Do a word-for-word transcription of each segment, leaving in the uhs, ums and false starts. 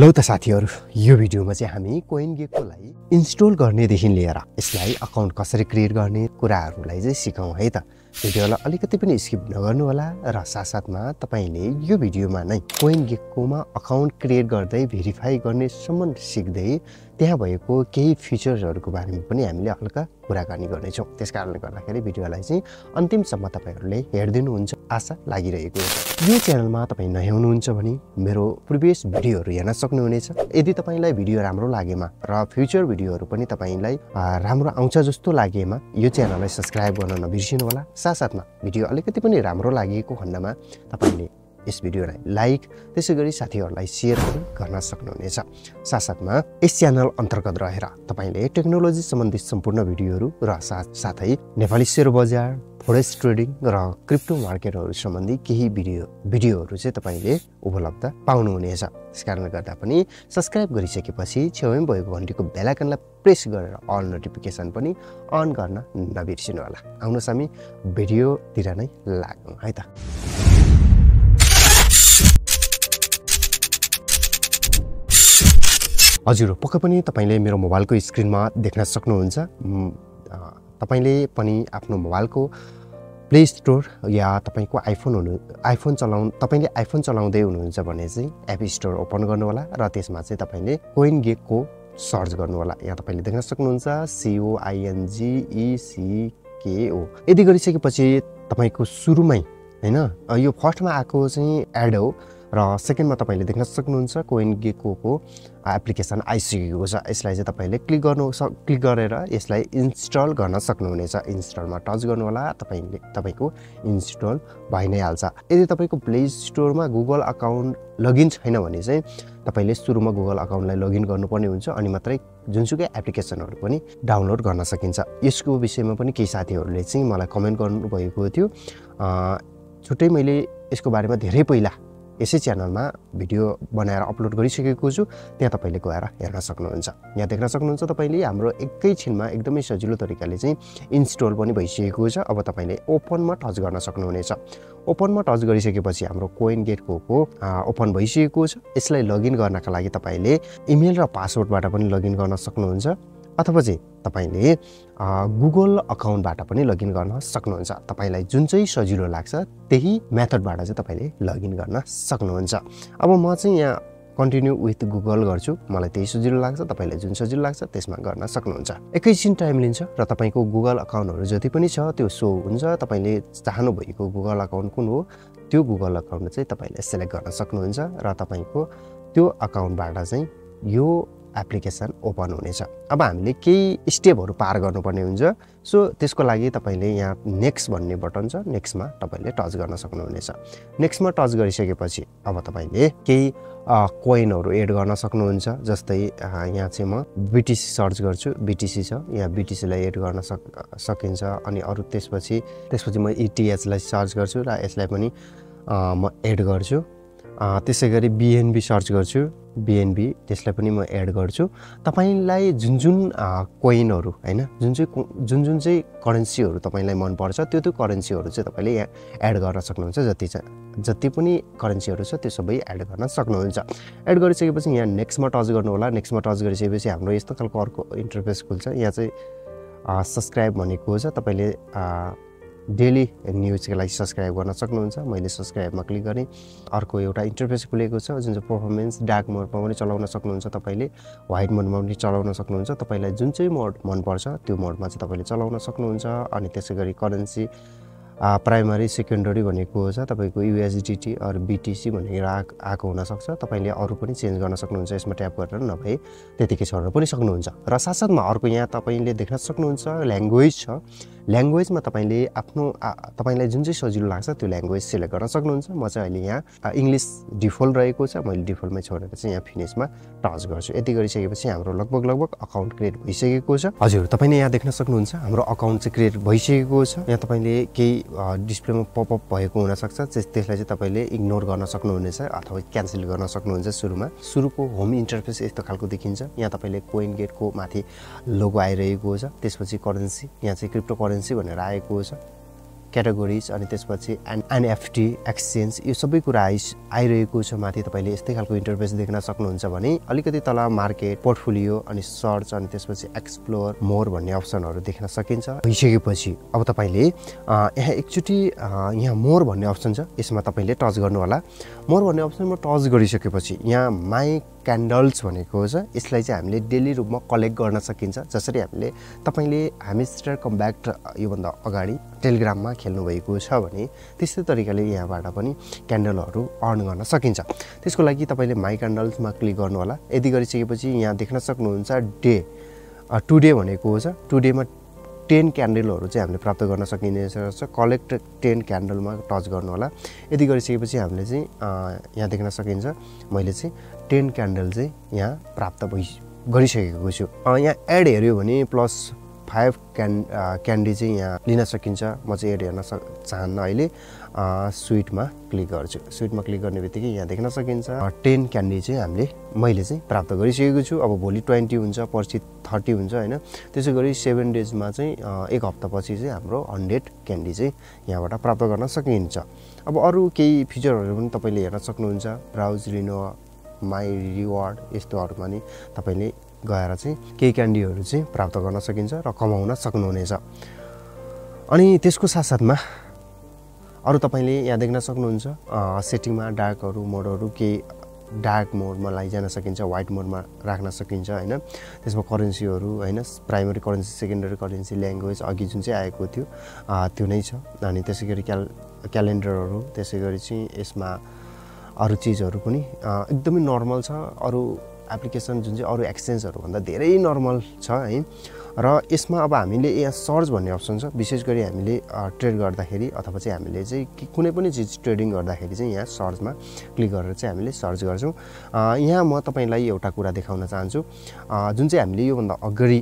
लौ त साथीहरु यो भिडियोमा चाहिँ हामी CoinGecko लाई इन्स्टल गर्ने देखि लिएर यसलाई अकाउन्ट कसरी क्रिएट गर्ने कुराहरुलाई चाहिँ सिकौं है त। भिडियोलाई अलिकति पनि स्किप नगर्नु होला र साथसाथमा तपाईले यो भिडियोमा नै CoinGecko मा अकाउन्ट क्रिएट गर्दै भेरिफाई गर्ने सम्म सिक्दै त्यहाँ भएको केही फिचर्सहरुको बारेमा पनि हामीले हल्का कुराकानी गर्ने छौं। त्यसकारणले गर्दाखेरि भिडियोलाई चाहिँ अन्तिमसम्म तपाईहरुले हेर्दिनुहुन्छ आशा लागिरहेको छ। यो च्यानलमा तपाई नयाँ हुनुहुन्छ भने मेरो प्रिभियस भिडियोहरु हेर्न सक्नुहुनेछ। यदि तपाईलाई भिडियो राम्रो लागेमा र फ्युचर भिडियोहरु पनि तपाईलाई राम्रो आउँछ जस्तो लागेमा यो च्यानललाई सब्स्क्राइब गर्न नबिर्सिनु होला। साथसाथमा भिडियो अलिकति पनि राम्रो लागेको खण्डमा तपाईले यस भिडियोलाई लाइक त्यसैगरी साथीहरुलाई शेयर गर्न सक्नुहुनेछ। साथसाथमा यस च्यानल अन्तर्गत रहेर तपाईले टेक्नोलोजी सम्बन्धी सम्पूर्ण भिडियोहरु र साथै नेपाली शेयर बजार, फोरेस्ट ट्रेडिङ र क्रिप्टो मार्केटहरु सम्बन्धी केही भिडियो भिडियोहरु चाहिँ तपाईले उपलब्ध पाउनुहुनेछ। त्यसकारणले गर्दा पनि सब्स्क्राइब गरिसकेपछि छेउमै भएको घण्टीको बेल आइकनलाई प्रेस गरेर अल नोटिफिकेसन पनि अन गर्न नबिर्सिनु होला। आउनुहोस् हामी भिडियोतिर नै लागौं है त। हजुर पक्कै पनि तपाईले मेरो मोबाइलको स्क्रिनमा देख्न सक्नुहुन्छ। तपाईले पनि आफ्नो मोबाइलको प्ले स्टोर या तपाईको आइफोन हुनु आइफोन चलाउन तपाईले आइफोन चलाउँदै हुनुहुन्छ भने चाहिँ एप स्टोर ओपन गर्नु होला र त्यसमा चाहिँ तपाईले CoinGecko सर्च गर्नु होला। यहाँ तपाईले देख्न सक्नुहुन्छ C O I N G E C K O। यदि गरिसकेपछि तपाईको सुरुमै हैन यो फर्स्टमा आको चाहिँ एड हो र सेकेन्डमा तपाईले देख्न सक्नुहुन्छ CoinGecko को एप्लिकेसन आइसकेको छ। यसलाई चाहिँ तपाईले क्लिक गर्नु क्लिक गरेर यसलाई इन्स्टल गर्न सक्नुहुनेछ। इन्स्टलमा टच गर्नु होला। तपाईले तपाईको इन्स्टल भइ नै हाल्छ। यदि तपाईको प्ले स्टोरमा गुगल अकाउन्ट लगइन छैन भने चाहिँ तपाईले सुरुमा गुगल अकाउन्टलाई लगइन गर्नुपर्ने हुन्छ अनि मात्रै जुनसुकै एप्लिकेसनहरु पनि डाउनलोड गर्न सकिन्छ। यसको विषयमा पनि केही साथीहरुले चाहिँ मलाई कमेन्ट गर्नुभएको थियो। छुट्टै मैले यसको बारेमा धेरै पहिला यसै च्यानलमा भिडियो बनाएर अपलोड गरिसकेको छु। त्यहाँ तपाईले गएर हेर्न सक्नुहुन्छ। यहाँ देख्न सक्नुहुन्छ तपाईले हाम्रो एकैछिनमा एकदमै सजिलो तरिकाले चाहिँ इन्स्टल पनि भइसकेको छ। अब तपाईले ओपनमा टच गर्न सक्नुहुनेछ। ओपनमा टच गरिसकेपछि हाम्रो CoinGecko को ओपन भइसकेको छ। यसलाई लगइन गर्नका लागि तपाईले इमेल र पासवर्डबाट पनि लगइन गर्न सक्नुहुन्छ अथवा चाहिँ तपाईले गुगल अकाउन्टबाट पनि लगइन गर्न सक्नुहुन्छ। तपाईलाई जुन चाहिँ सजिलो लाग्छ त्यही मेथडबाट चाहिँ तपाईले लगइन गर्न सक्नुहुन्छ। अब म चाहिँ यहाँ कन्टिन्यू विथ गुगल गर्छु। मलाई त्यही सजिलो लाग्छ। तपाईलाई जुन सजिलो लाग्छ त्यसमा गर्न सक्नुहुन्छ। एकैछिन टाइम लिन्छ र तपाईको गुगल अकाउन्टहरु जति पनि छ त्यो सो हुन्छ। तपाईले चाहनु भएको गुगल अकाउन्ट कुन हो त्यो गुगल अकाउन्ट चाहिँ तपाईले सिलेक्ट गर्न सक्नुहुन्छ र तपाईको त्यो अकाउन्टबाट चाहिँ यो एप्लिकेसन ओपन हुनेछ। अब हामीले केही स्टेपहरु पार गर्नुपर्ने हुन्छ। सो त्यसको लागि तपाईले यहाँ नेक्स्ट भन्ने बटन छ। नेक्स्टमा तपाईले टच गर्न सक्नुहुनेछ। नेक्स्टमा टच गरिसकेपछि अब तपाईले केही कोइनहरु एड गर्न सक्नुहुन्छ। जस्तै यहाँ चाहिँ म B T C सर्च गर्छु। B T C छ। यहाँ B T C लाई एड गर्न सकिन्छ अनि अरु त्यसपछि त्यसपछि म E T H लाई सर्च गर्छु र यसलाई पनि म एड गर्छु। त्यसैगरी B N B सर्च गर्छु। B N B त्यसलाई पनि म एड गर्छु। तपाईलाई जुन जुन कोइनहरु हैन जुन चाहिँ जुन जुन चाहिँ करेन्सीहरु तपाईलाई मन पर्छ त्यो त्यो करेन्सीहरु चाहिँ तपाईले यहाँ एड गर्न सक्नुहुन्छ। जति छ जति पनि करेन्सीहरु छ त्यो सबै एड गर्न सक्नुहुन्छ। एड गरिसकेपछि यहाँ नेक्स्टमा टच गर्नु होला। नेक्स्टमा टच गरिसकेपछि हाम्रो यस्तो खालको अर्को इन्टरफेस खुल्छ। यहाँ चाहिँ सब्स्क्राइब भनेको छ। तपाईले डेली न्यूजको लागि सब्स्क्राइब गर्न सक्नुहुन्छ। मैले सब्स्क्राइबमा क्लिक गरेँ। अर्को एउटा इन्टरफेस खुलेको छ जुन चाहिँ परफर्मेन्स डार्क मोडमा पनि चलाउन सक्नुहुन्छ। तपाईले व्हाइट मोडमा पनि चलाउन सक्नुहुन्छ। तपाईलाई जुन चाहिँ मोड मन पर्छ त्यो मोडमा चाहिँ तपाईले चलाउन सक्नुहुन्छ। अनि त्यसैगरी करेन्सी प्राइमरी सेकेन्डरी भनेको छ तपाईको U S D T or B T C भनेर आएको हुन सक्छ। तपाईले अरु पनि चेन्ज गर्न सक्नुहुन्छ। यसमा ट्याप गरेर नभए त्यतिकै छोड्न पनि सक्नुहुन्छ। र साथसाथमा अर्को यहाँ तपाईले देख्न सक्नुहुन्छ ल्याङ्ग्वेज छ। ल्याङ्ग्वेजमा तपाईले आफ्नो तपाईलाई जुन चाहिँ सजिलो लाग्छ त्यो ल्याङ्ग्वेज सिलेक्ट गर्न सक्नुहुन्छ। म चाहिँ अहिले यहाँ इंग्लिश डिफल्ट रहेको छ। मैले डिफल्टमै छोडेर चाहिँ यहाँ फिनिशमा टच गर्छु। यति गरिसकेपछि हाम्रो लगभग लगभग अकाउन्ट क्रिएट भइसकेको छ। हजुर तपाईले यहाँ देख्न सक्नुहुन्छ हाम्रो अकाउन्ट चाहिँ क्रिएट भइसकेको छ। यहाँ तपाईले केही डिस्प्लेमा पपअप भएको हुन सक्छ। त्यसलाई चाहिँ तपाईले इग्नोर गर्न सक्नुहुनेछ अथवा क्यान्सल गर्न सक्नुहुन्छ। सुरुमा सुरुको होम इन्टरफेस यस्तो खालको देखिन्छ। यहाँ तपाईले CoinGecko माथि लोगो आइरहेको छ। त्यसपछि करेन्सी यहाँ चाहिँ क्रिप्टो करेन्सी भनेर आएको छ। categories and this and N F T exchange. You sabi kurais Ire Kusamati Pali Sticalco interface the Knasakun Savani, Alicatala market, portfolio and search and this was explore more one option or the Knasakinsa, Vishagi, Autapile, uh actually uh more one options is Matapile Tosgornola, more one option Tosgorishakipachi, yeah my candles one cosa is like Amle daily Ruma collect Gorna Sakinsa, Jasariamle, Tapile Hamister come back to even the Ogari, Telegram. खेल्नु भएको छ भने त्यस्तै तरिकाले यहाँबाट पनि क्यान्डलहरु earn गर्न सकिन्छ त्यसको लागि तपाईले माइ क्यान्डल्समा क्लिक गर्नु होला यदि गरिसकेपछि यहाँ देख्न सक्नुहुन्छ डे टुडे भनेको छ टुडे मा ten क्यान्डलहरु चाहिँ हामीले प्राप्त गर्न सकिने छ कलेक्ट ten क्यान्डलमा टच गर्नु होला यदि गरिसकेपछि हामीले चाहिँ यहाँ देख्न सकिन्छ मैले चाहिँ ten क्यान्डल चाहिँ यहाँ प्राप्त गरिसकेको छु यहाँ एड हेर्यो भने plus five can uh, candy चाहिँ यहाँ लिन सकिन्छ म चाहिँ एड हेर्न चाहन्न अहिले स्वीट मा क्लिक गर्छु स्वीट मा क्लिक गर्नेबित्तिकै यहाँ देख्न सकिन्छ ten candy चाहिँ हामीले मैले चाहिँ प्राप्त गरिसकेको छु अब भोलि twenty हुन्छ पर्सि thirty हुन्छ हैन त्यसै गरी seven days मा चाहिँ एक हप्ता पछि चाहिँ हाम्रो one hundred candy चाहिँ यहाँबाट प्राप्त गर्न सकिन्छ अब अरु केही फिचरहरु पनि तपाईले हेर्न सक्नुहुन्छ ब्राउज लिनो माइ रिवार्ड यस्तोहरुमा नि तपाईले गएर चाहिँ केही क्यान्डीहरु चाहिँ प्राप्त गर्न सकिन्छ र कमाउन सक्नुहुनेछ अनि त्यसको साथसाथमा अरु तपाईले यहाँ देख्न सक्नुहुन्छ सेटिङमा डार्कहरु मोडहरु केही डार्क मोडमा लैजान सकिन्छ व्हाइट मोडमा राख्न सकिन्छ हैन त्यसमा करेन्सीहरु हैन primary currency secondary currency language अघि जुन चाहिँ आएको थियो त्यो नै छ अनि त्यसैगरी क्यालेन्डरहरु त्यसैगरी चाहिँ यसमा अरु चीजहरु पनि एकदमै नर्मल छ अरु एप्लिकेसन जुन चाहिँ अरु एक्सचेन्जहरु भन्दा धेरै नर्मल छ है र यसमा अब हामीले यहाँ सर्च भन्ने अप्सन छ विशेष गरी हामीले ट्रेड गर्दाखेरि अथवा चाहिँ हामीले चाहिँ कुनै पनि चीज ट्रेडिङ गर्दाखेरि चाहिँ यहाँ सर्चमा क्लिक गरेर चाहिँ हामीले सर्च गर्छौं यहाँ म तपाईलाई एउटा कुरा देखाउन चाहन्छु जुन चाहिँ हामीले यो भन्दा अगाडि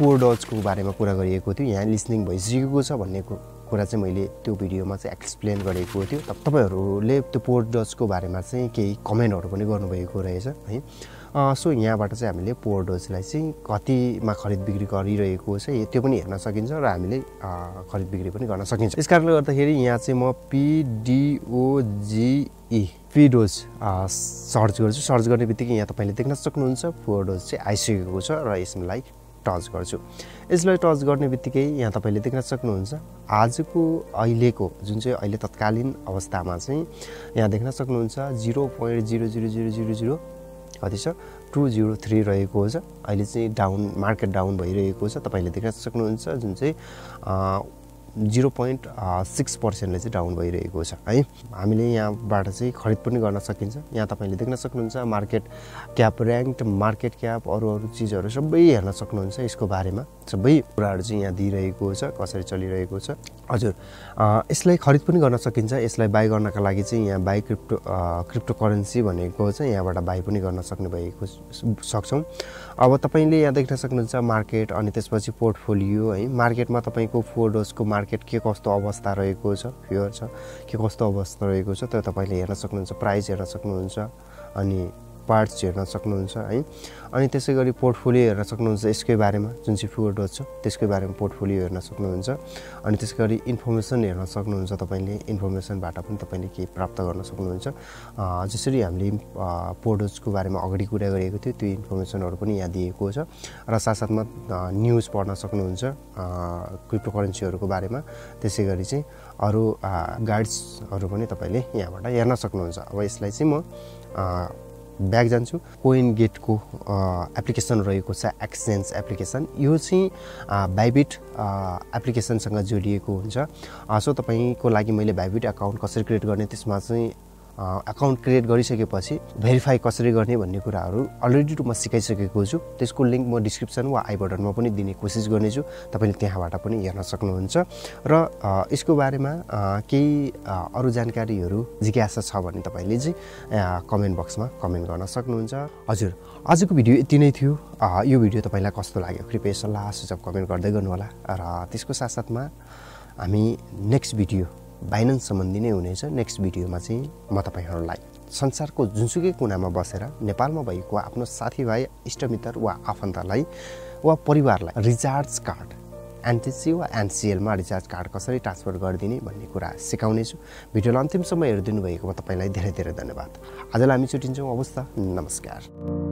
पोर डजको बारेमा कुरा गरिएको थियो यहाँ लिसनिङ भइसकेको छ भन्नेको कुरा चाहिँ मैले त्यो भिडियोमा चाहिँ एक्सप्लेन गरेको थियो तपाईहरुले त्यो पोर डजको बारेमा चाहिँ केही कमेन्टहरु पनि गर्नुभएको रहेछ है सो यहाँबाट चाहिँ हामीले पोर डजलाई चाहिँ कतिमा खरीद बिक्री गरिरहेको छ त्यो पनि हेर्न सकिन्छ र हामीले खरीद बिक्री पनि गर्न सकिन्छ यसकारणले गर्दाखेरि यहाँ चाहिँ म P D O G E P डज सर्च गर्छु सर्च गर्नेबित्तिकै यहाँ तपाईले देख्न सक्नुहुन्छ पोर डज चाहिँ आइसकेको छ र यसलाई टच गर्छु यसलाई टच गर्नेबित्तिकै यहाँ तपाईले देख्न सक्नुहुन्छ आजको अहिलेको जुन चाहिँ अहिले तत्कालीन अवस्थामा चाहिँ यहाँ देख्न सक्नुहुन्छ zero point zero zero zero zero zero कति छ two zero three रहेको छ अहिले चाहिँ डाउन मार्केट डाउन भइरहेको छ तपाईले देख्न सक्नुहुन्छ जुन चाहिँ zero point six percent ले चाहिँ डाउन भइरहेको छ है हामीले यहाँबाट चाहिँ खरीद पनि गर्न सकिन्छ यहाँ तपाईले देख्न सक्नुहुन्छ market cap ranked market cap अरु अरु चीजहरु सबै हेर्न सक्नुहुन्छ यसको बारेमा सबै कुराहरु चाहिँ यहाँ दिइरहेको छ कसरी चलिरहेको छ हजुर यसलाई खरीद पनि गर्न सकिन्छ यसलाई बाइ गर्नका लागि चाहिँ यहाँ बाइ क्रिप्टो क्रिप्टो करेन्सी भनेको चाहिँ यहाँबाट बाइ पनि गर्न सक्नु भएको सक्छौं अब तपाईले यहाँ देख्न सक्नुहुन्छ मार्केट अनि त्यसपछि पोर्टफोलियो है मार्केटमा तपाईको फोर डजको मार्केट के कस्तो अवस्था रहेको छ फ्युचर छ के कस्तो अवस्था रहेको छ त्यो तपाईले हेर्न सक्नुहुन्छ प्राइस हेर्न सक्नुहुन्छ अनि पार्ट्स हेर्न सक्नुहुन्छ है अनि त्यसैगरी पोर्टफोलियो हेर्न सक्नुहुन्छ यसकै बारेमा जुन चाहिँ फ्युचर डज छ त्यसकै बारेमा पोर्टफोलियो हेर्न सक्नुहुन्छ अनि त्यसैगरी इन्फर्मेसन हेर्न सक्नुहुन्छ तपाईले इन्फर्मेसनबाट पनि तपाईले के प्राप्त गर्न सक्नुहुन्छ जसरी हामीले पोर डजको बारेमा अगाडि कुरा गरेको थियो त्यो इन्फर्मेसनहरु पनि यहाँ दिएको छ र साथसाथमा न्यूज पढ्न सक्नुहुन्छ क्रिप्टो करेन्सीहरुको बारेमा त्यसैगरी चाहिँ अरु गाइड्सहरु पनि तपाईले यहाँबाट हेर्न सक्नुहुन्छ अब यसलाई चाहिँ म ब्याक जान्छु कोइनगेटको एप्लिकेसन रहेको छ एक्सचेन्ज एप्लिकेसन यो चाहिँ बाइबिट एप्लिकेसन सँग जोडिएको हुन्छ सो तपाईको लागि मैले बाइबिट अकाउन्ट कसरी क्रिएट गर्ने त्यसमा चाहिँ अकाउन्ट क्रिएट गरिसकेपछि भेरिफाई कसरी गर्ने भन्ने कुराहरु अलरेडी म सिकाइसकेको छु त्यसको लिंक म डिस्क्रिप्सन वा आई बटनमा पनि दिने कोसिस गर्नेछु तपाईले त्यहाँबाट पनि हेर्न सक्नुहुन्छ र यसको बारेमा केही अरु जानकारीहरु जिज्ञासा छ भने तपाईले चाहिँ कमेन्ट बक्समा कमेन्ट गर्न सक्नुहुन्छ हजुर आजको भिडियो यति नै थियो यो भिडियो तपाईलाई कस्तो लाग्यो कृपया सल्लाह सुझाव कमेन्ट गर्दै गर्नु होला र त्यसको साथसाथमा हामी नेक्स्ट भिडियो Binance सम्बन्धी नै हुनेछ नेक्स्ट भिडियोमा चाहिँ म तपाईहरुलाई संसारको जुनसुकै कुनामा बसेर नेपालमा भएको आफ्नो साथीभाइ इष्टमित्र वा आफन्तलाई वा परिवारलाई रिचार्ज कार्ड एनटीसी वा एनसीएल मा रिचार्ज कार्ड कसरी ट्रान्सफर गर्दिने भन्ने कुरा सिकाउने छु। भिडियोलाई अन्तिम सम्म हेरिदिनु भएकोमा तपाईलाई धेरै धेरै धन्यवाद। आजलाई हामी छुटिन्छौं। अवस्था नमस्कार।